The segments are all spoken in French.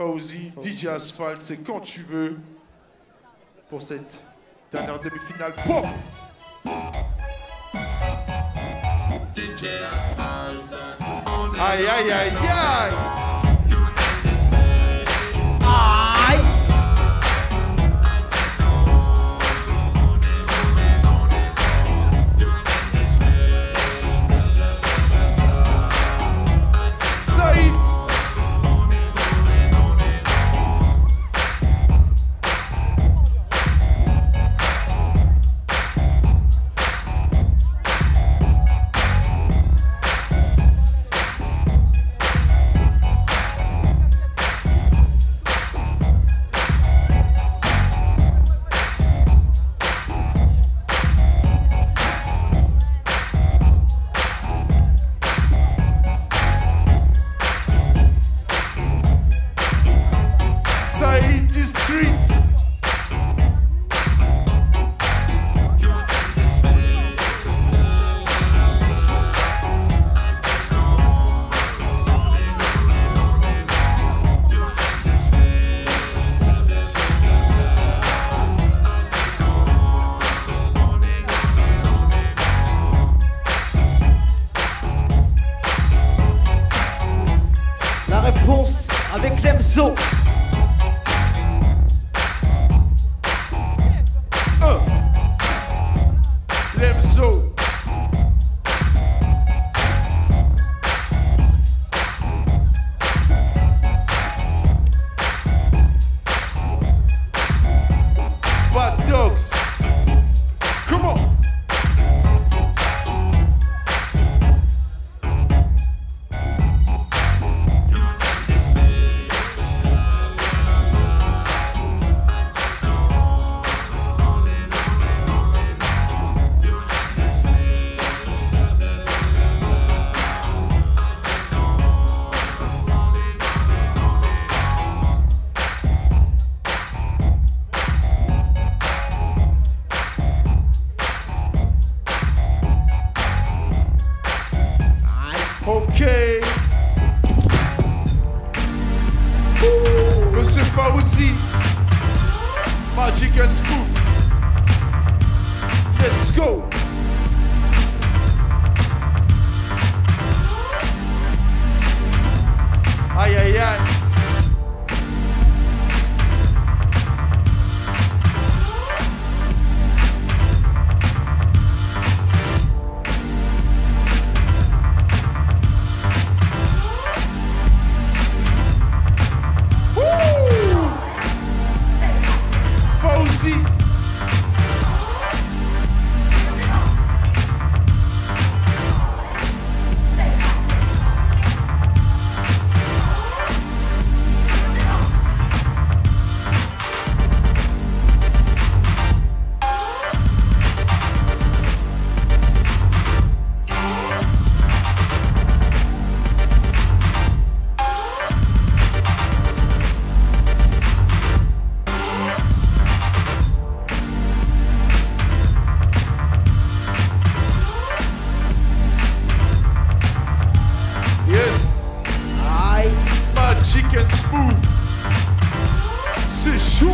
Faouzi, DJ Asphalt, c'est quand tu veux pour cette dernière demi-finale. Pop DJ Asphalt. Aïe, aïe, aïe, aïe. Aïe. Saïd. Réponse avec Lemzo. Lemzo. Bad dogs. Come on. Okay. Monsieur Faouzi, Magic and Spoon. Let's go. Aïe, aïe, aïe. Chicken Spoon, c'est chaud.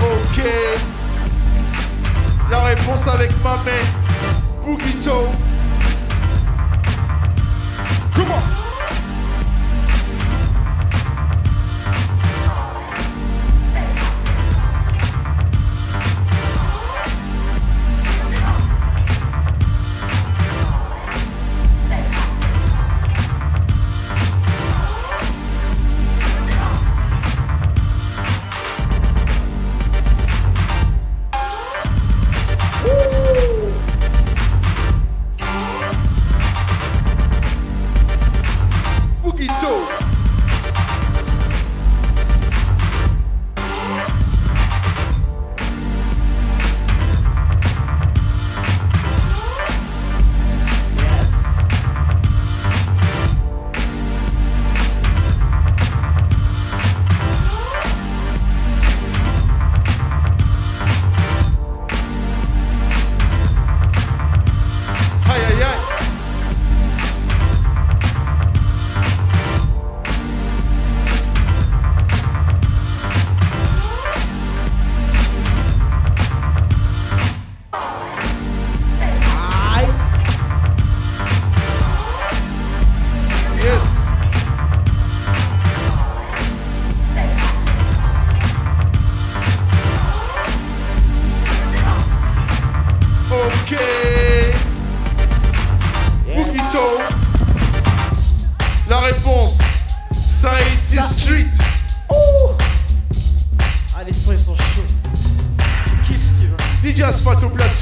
Ok. La réponse avec ma main, Bougito. Comment?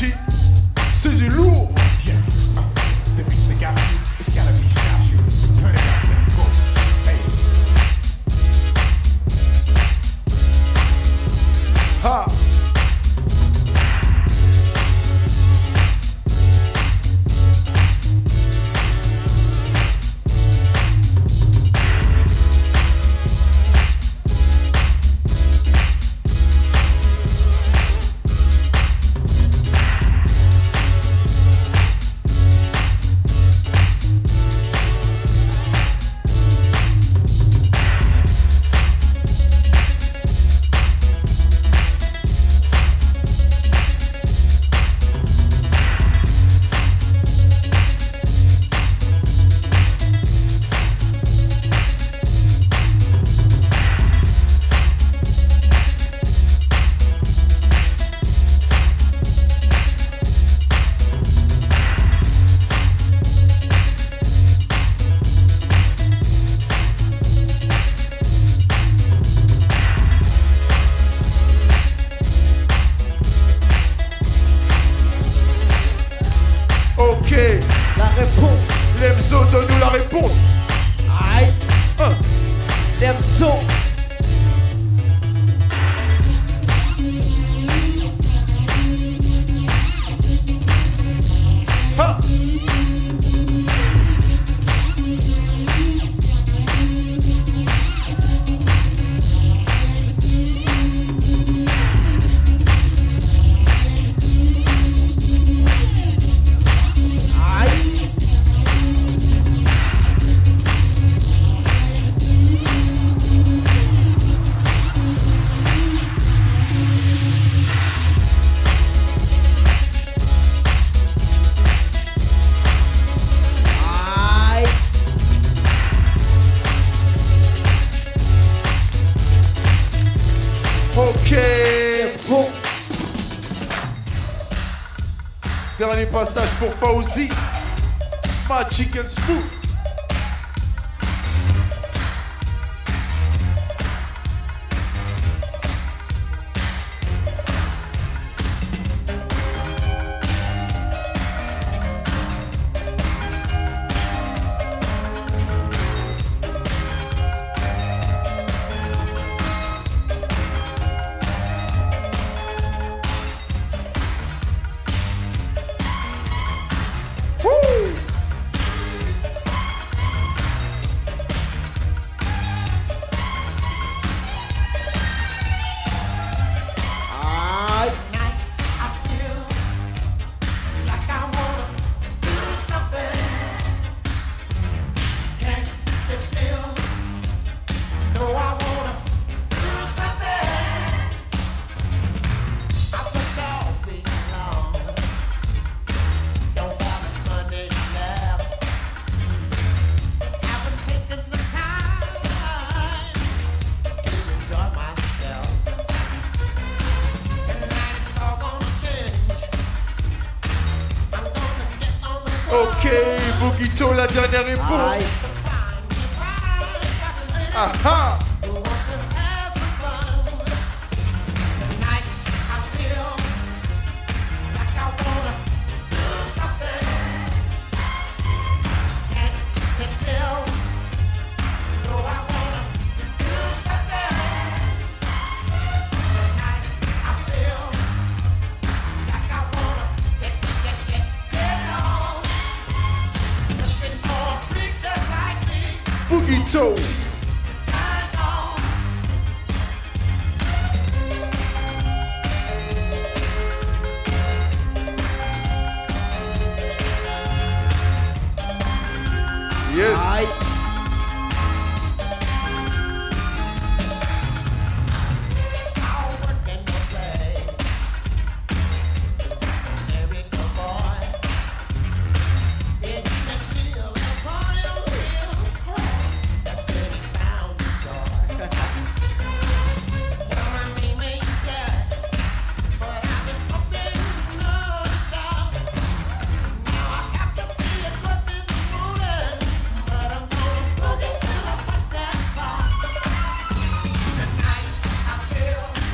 Gucci, c'est du lourd. Yes, the beats that got you, it's gotta be shot you. Turn it up, let's go. Hey. Ha. Lemzo, donne-nous la réponse. Aïe. Lemzo. Dernier passage pour Faouzi, Magic and Smooth. Ok, Bougito, la dernière réponse. Aha. Bougito. Yes. Aye.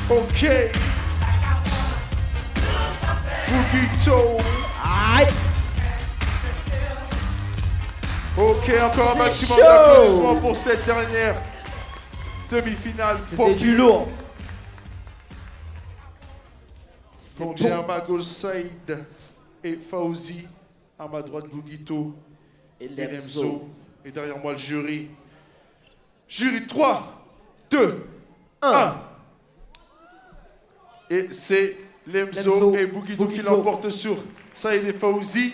Ok. Like I wanna do something. Bougito. Aïe. Ok, encore un maximum d'applaudissements pour cette dernière demi-finale. C'était du lourd. Donc j'ai à ma gauche Saïd et Faouzi, à ma droite Bougito et Lemzo. Et derrière moi le jury. Jury 3, 2, 1. Et c'est Lemzo et Bougito qui l'emportent sur Saïd et Faouzi.